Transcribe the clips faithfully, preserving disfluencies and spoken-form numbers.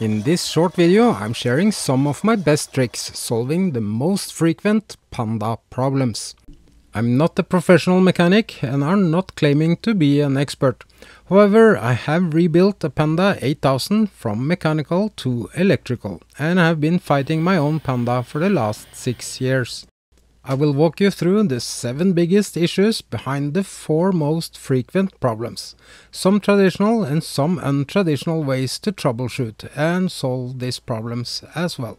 In this short video, I'm sharing some of my best tricks solving the most frequent Panda problems. I'm not a professional mechanic and are not claiming to be an expert. However, I have rebuilt a Panda eight thousand from mechanical to electrical, and I have been fighting my own Panda for the last six years. I will walk you through the seven biggest issues behind the four most frequent problems, some traditional and some untraditional ways to troubleshoot and solve these problems as well.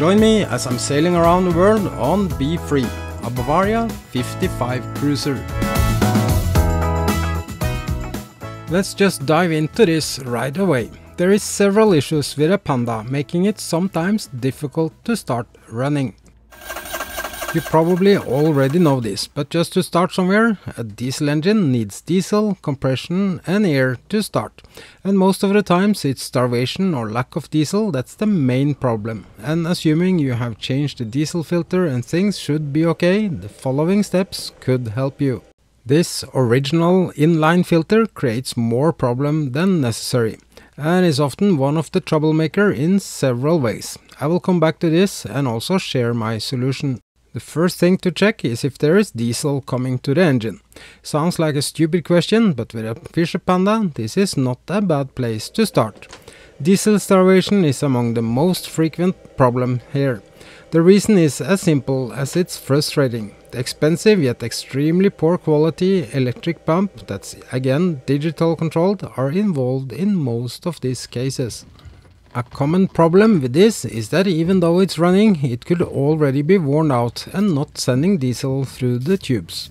Join me as I'm sailing around the world on Be Free, a Bavaria fifty-five Cruiser. Let's just dive into this right away. There is several issues with a Panda, making it sometimes difficult to start running. You probably already know this, but just to start somewhere, a diesel engine needs diesel, compression and air to start. And most of the times it's starvation or lack of diesel that's the main problem. And assuming you have changed the diesel filter and things should be okay, the following steps could help you. This original inline filter creates more problem than necessary, and is often one of the troublemakers in several ways. I will come back to this and also share my solution. The first thing to check is if there is diesel coming to the engine. Sounds like a stupid question, but with a Fischer Panda, this is not a bad place to start. Diesel starvation is among the most frequent problem here. The reason is as simple as it's frustrating. The expensive yet extremely poor quality electric pump that's again digital controlled are involved in most of these cases. A common problem with this is that even though it's running, it could already be worn out and not sending diesel through the tubes.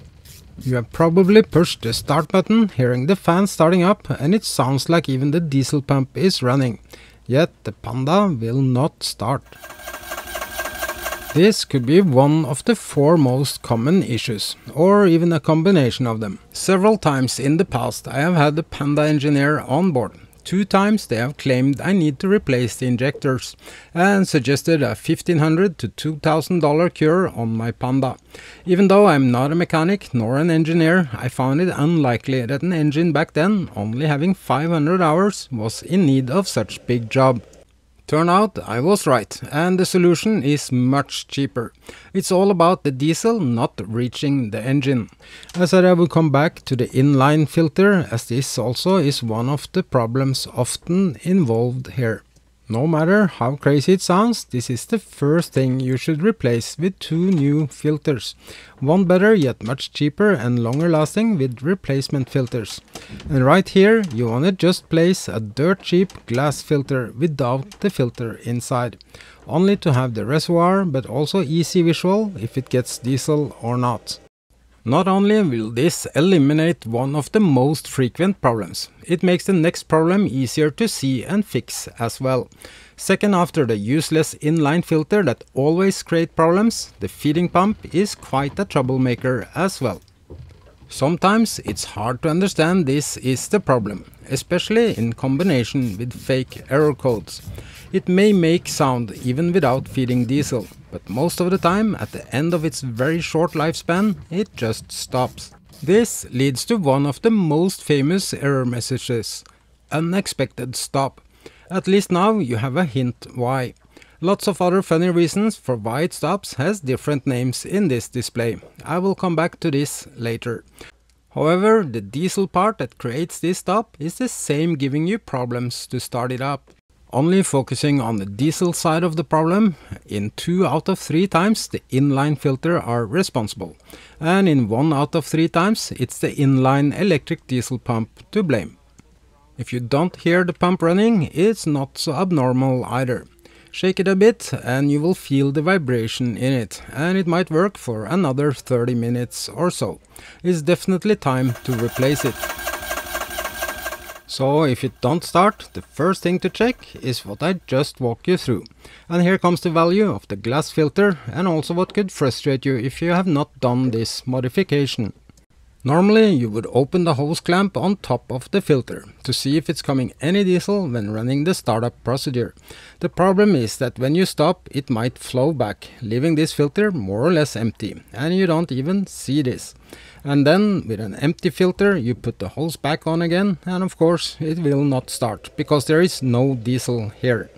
You have probably pushed the start button, hearing the fan starting up, and it sounds like even the diesel pump is running. Yet the Panda will not start. This could be one of the four most common issues, or even a combination of them. Several times in the past I have had a Panda engineer on board. Two times they have claimed I need to replace the injectors and suggested a fifteen hundred to two thousand dollar cure on my Panda. Even though I'm not a mechanic nor an engineer, I found it unlikely that an engine back then, only having five hundred hours, was in need of such big job. Turns out I was right, and the solution is much cheaper. It's all about the diesel not reaching the engine. I said I will come back to the inline filter, as this also is one of the problems often involved here. No matter how crazy it sounds, this is the first thing you should replace with two new filters. One better yet much cheaper and longer lasting with replacement filters. And right here you want to just place a dirt cheap glass filter without the filter inside. Only to have the reservoir, but also easy visual if it gets diesel or not. Not only will this eliminate one of the most frequent problems, it makes the next problem easier to see and fix as well. Second after the useless inline filter that always creates problems, the feeding pump is quite a troublemaker as well. Sometimes it's hard to understand this is the problem, especially in combination with fake error codes. It may make sound even without feeding diesel, but most of the time, at the end of its very short lifespan, it just stops. This leads to one of the most famous error messages, unexpected stop. At least now you have a hint why. Lots of other funny reasons for why it stops has different names in this display. I will come back to this later. However, the diesel part that creates this stop is the same giving you problems to start it up. Only focusing on the diesel side of the problem, in two out of three times the inline filter are responsible. And in one out of three times it's the inline electric diesel pump to blame. If you don't hear the pump running, it's not so abnormal either. Shake it a bit and you will feel the vibration in it, and it might work for another thirty minutes or so. It's definitely time to replace it. So if it don't start, the first thing to check is what I just walked you through. And here comes the value of the glass filter, and also what could frustrate you if you have not done this modification. Normally you would open the hose clamp on top of the filter to see if it's coming any diesel when running the startup procedure. The problem is that when you stop, it might flow back, leaving this filter more or less empty, and you don't even see this. And then with an empty filter you put the hose back on again, and of course it will not start because there is no diesel here.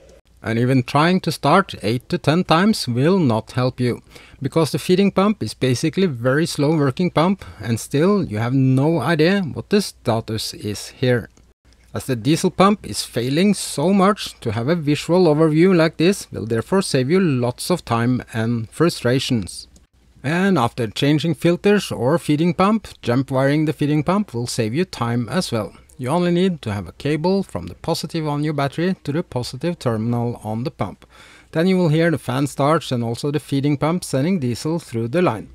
And even trying to start eight to ten times will not help you, because the feeding pump is basically a very slow working pump, and still you have no idea what the status is here. As the diesel pump is failing so much, to have a visual overview like this will therefore save you lots of time and frustrations. And after changing filters or feeding pump, jump wiring the feeding pump will save you time as well. You only need to have a cable from the positive on your battery to the positive terminal on the pump. Then you will hear the fan starts and also the feeding pump sending diesel through the line.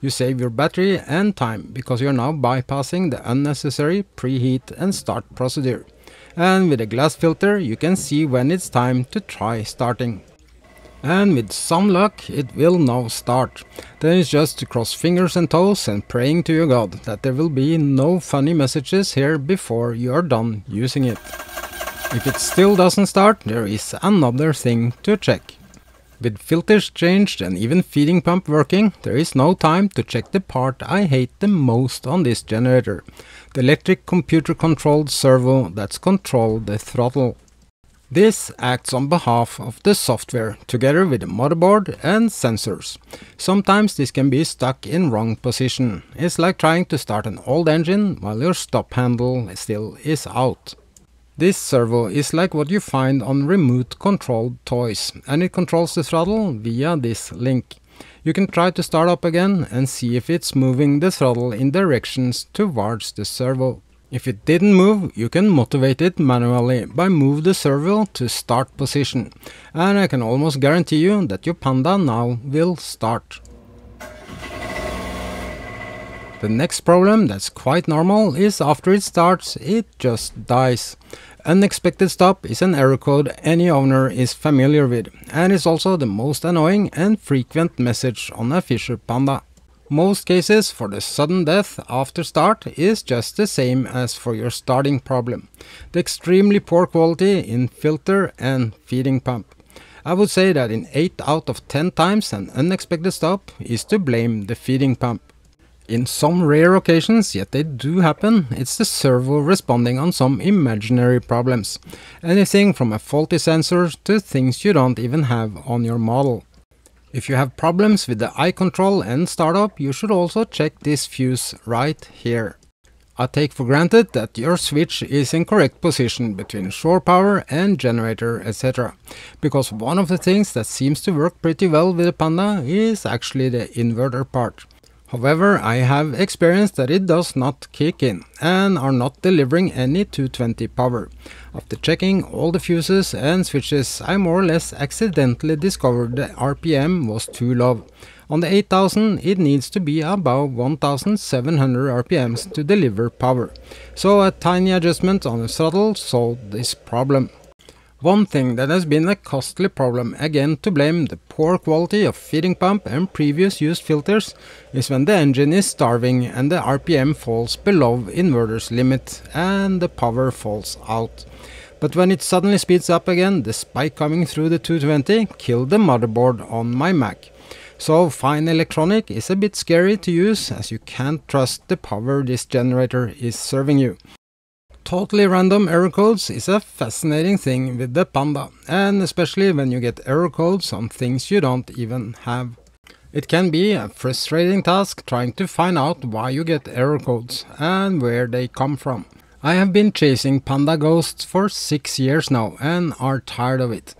You save your battery and time because you are now bypassing the unnecessary preheat and start procedure. And with a glass filter you can see when it's time to try starting. And with some luck it will now start. Then it's just to cross fingers and toes and praying to your God that there will be no funny messages here before you are done using it. If it still doesn't start, there is another thing to check. With filters changed and even feeding pump working, there is no time to check the part I hate the most on this generator. The electric computer controlled servo that's controlled the throttle. This acts on behalf of the software, together with the motherboard and sensors. Sometimes this can be stuck in wrong position. It's like trying to start an old engine while your stop handle still is out. This servo is like what you find on remote-controlled toys, and it controls the throttle via this link. You can try to start up again and see if it's moving the throttle in directions towards the servo. If it didn't move, you can motivate it manually by move the servo to start position, and I can almost guarantee you that your Panda now will start. The next problem that's quite normal is after it starts, it just dies. Unexpected stop is an error code any owner is familiar with, and is also the most annoying and frequent message on a Fischer Panda. Most cases for the sudden death after start is just the same as for your starting problem. The extremely poor quality in filter and feeding pump. I would say that in eight out of ten times an unexpected stop is to blame the feeding pump. In some rare occasions, yet they do happen, it's the servo responding on some imaginary problems. Anything from a faulty sensor to things you don't even have on your model. If you have problems with the eye control and startup, you should also check this fuse right here. I take for granted that your switch is in correct position between shore power and generator, et cetera. Because one of the things that seems to work pretty well with the Panda is actually the inverter part. However, I have experienced that it does not kick in and are not delivering any two twenty power. After checking all the fuses and switches, I more or less accidentally discovered the R P M was too low. On the eight thousand, it needs to be above one thousand seven hundred R P Ms to deliver power. So a tiny adjustment on the throttle solved this problem. One thing that has been a costly problem, again to blame the poor quality of feeding pump and previous used filters, is when the engine is starving and the R P M falls below inverter's limit and the power falls out. But when it suddenly speeds up again, the spike coming through the two twenty killed the motherboard on my Mac. So fine electronic is a bit scary to use, as you can't trust the power this generator is serving you. Totally random error codes is a fascinating thing with the Panda, and especially when you get error codes on things you don't even have. It can be a frustrating task trying to find out why you get error codes and where they come from. I have been chasing Panda ghosts for six years now and are tired of it.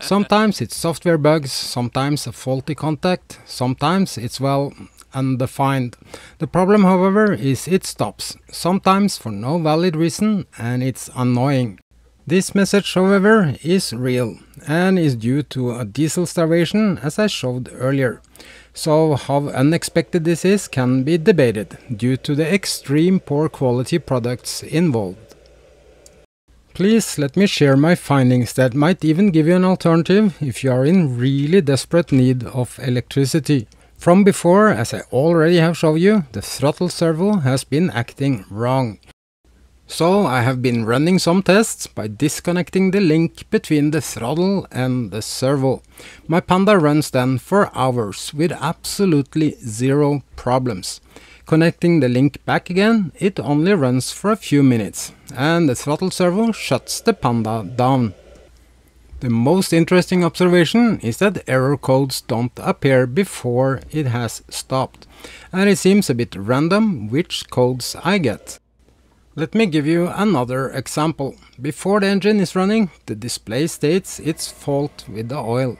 Sometimes it's software bugs, sometimes a faulty contact, sometimes it's, well, undefined. The problem, however, is it stops, sometimes for no valid reason, and it's annoying. This message, however, is real and is due to a diesel starvation, as I showed earlier. So how unexpected this is can be debated due to the extreme poor quality products involved. Please let me share my findings that might even give you an alternative if you are in really desperate need of electricity. From before, as I already have shown you, the throttle servo has been acting wrong. So I have been running some tests by disconnecting the link between the throttle and the servo. My Panda runs then for hours with absolutely zero problems. Connecting the link back again, it only runs for a few minutes, and the throttle servo shuts the Panda down. The most interesting observation is that error codes don't appear before it has stopped, and it seems a bit random which codes I get. Let me give you another example. Before the engine is running, the display states its fault with the oil,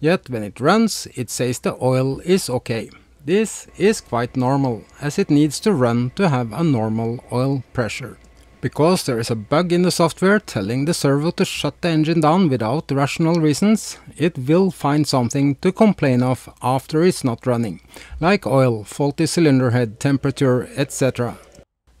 yet when it runs, it says the oil is okay. This is quite normal, as it needs to run to have a normal oil pressure. Because there is a bug in the software telling the servo to shut the engine down without rational reasons, it will find something to complain of after it's not running, like oil, faulty cylinder head, temperature, et cetera.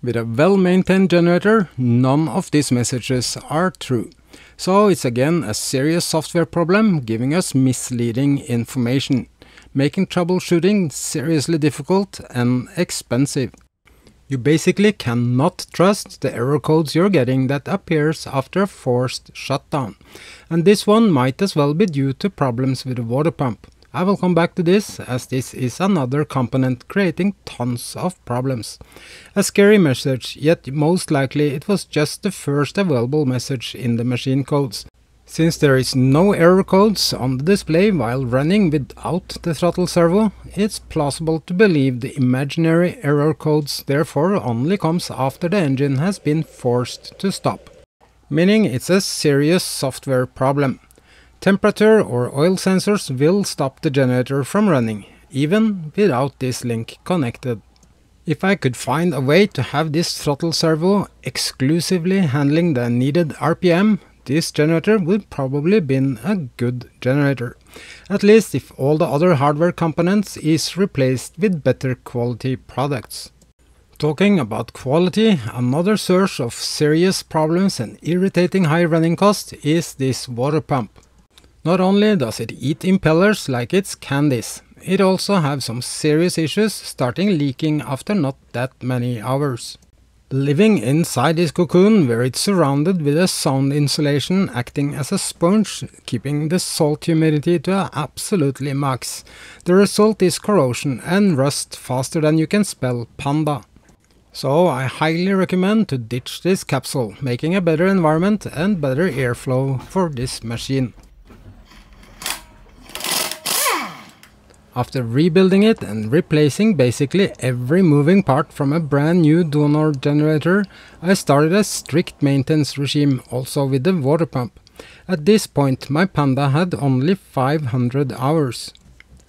With a well-maintained generator, none of these messages are true. So it's again a serious software problem giving us misleading information, making troubleshooting seriously difficult and expensive. You basically cannot trust the error codes you're getting that appears after a forced shutdown. And this one might as well be due to problems with the water pump. I will come back to this, as this is another component creating tons of problems. A scary message, yet most likely it was just the first available message in the machine codes. Since there is no error codes on the display while running without the throttle servo, it's plausible to believe the imaginary error codes therefore only comes after the engine has been forced to stop. Meaning it's a serious software problem. Temperature or oil sensors will stop the generator from running, even without this link connected. If I could find a way to have this throttle servo exclusively handling the needed R P M, this generator would probably been a good generator, at least if all the other hardware components is replaced with better quality products. Talking about quality, another source of serious problems and irritating high running cost is this water pump. Not only does it eat impellers like it's candies, it also has some serious issues starting leaking after not that many hours. Living inside this cocoon, where it's surrounded with a sound insulation acting as a sponge, keeping the salt humidity to an absolutely max. The result is corrosion and rust faster than you can spell Panda. So I highly recommend to ditch this capsule, making a better environment and better airflow for this machine. After rebuilding it and replacing basically every moving part from a brand new donor generator, I started a strict maintenance regime also with the water pump. At this point my Panda had only five hundred hours.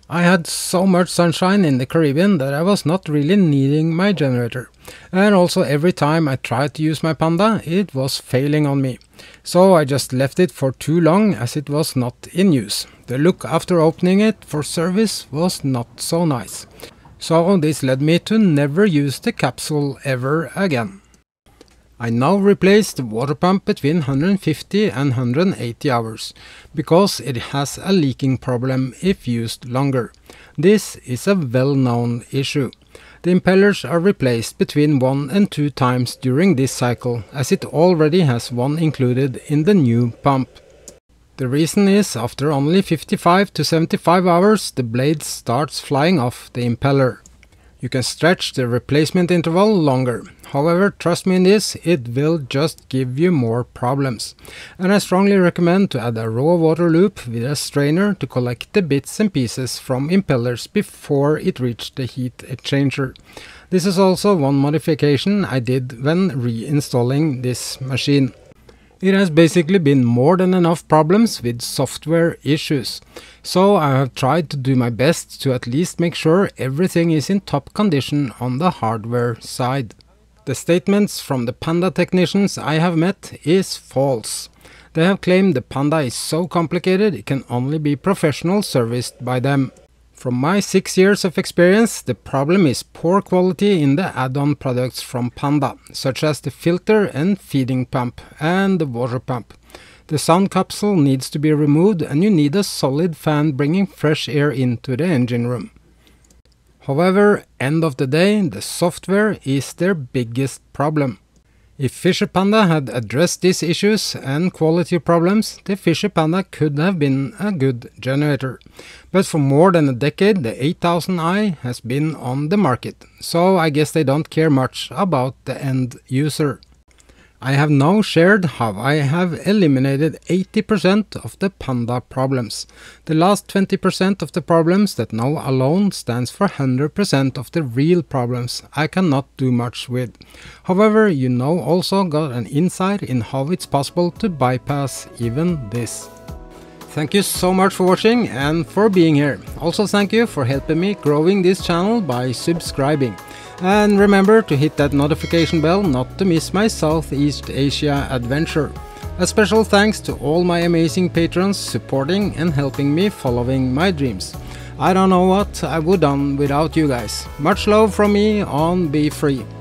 I had so much sunshine in the Caribbean that I was not really needing my generator. And also every time I tried to use my Panda, it was failing on me. So I just left it for too long as it was not in use. The look after opening it for service was not so nice. So this led me to never use the capsule ever again. I now replace the water pump between one hundred fifty and one hundred eighty hours, because it has a leaking problem if used longer. This is a well-known issue. The impellers are replaced between one and two times during this cycle, as it already has one included in the new pump. The reason is, after only fifty-five to seventy-five hours, the blade starts flying off the impeller. You can stretch the replacement interval longer. However, trust me in this, it will just give you more problems. And I strongly recommend to add a raw water loop with a strainer to collect the bits and pieces from impellers before it reaches the heat exchanger. This is also one modification I did when reinstalling this machine. It has basically been more than enough problems with software issues, so I have tried to do my best to at least make sure everything is in top condition on the hardware side. The statements from the Panda technicians I have met is false. They have claimed the Panda is so complicated it can only be professional serviced by them. From my six years of experience, the problem is poor quality in the add-on products from Panda, such as the filter and feeding pump, and the water pump. The sound capsule needs to be removed, and you need a solid fan bringing fresh air into the engine room. However, end of the day, the software is their biggest problem. If Fisher Panda had addressed these issues and quality problems, the Fisher Panda could have been a good generator. But for more than a decade, the eight thousand i has been on the market, so I guess they don't care much about the end user. I have now shared how I have eliminated eighty percent of the Panda problems. The last twenty percent of the problems that now alone stands for one hundred percent of the real problems I cannot do much with. However, you now also got an insight in how it's possible to bypass even this. Thank you so much for watching and for being here. Also thank you for helping me growing this channel by subscribing. And remember to hit that notification bell not to miss my Southeast Asia adventure. A special thanks to all my amazing patrons supporting and helping me following my dreams. I don't know what I would have done without you guys. Much love from me on Be Free.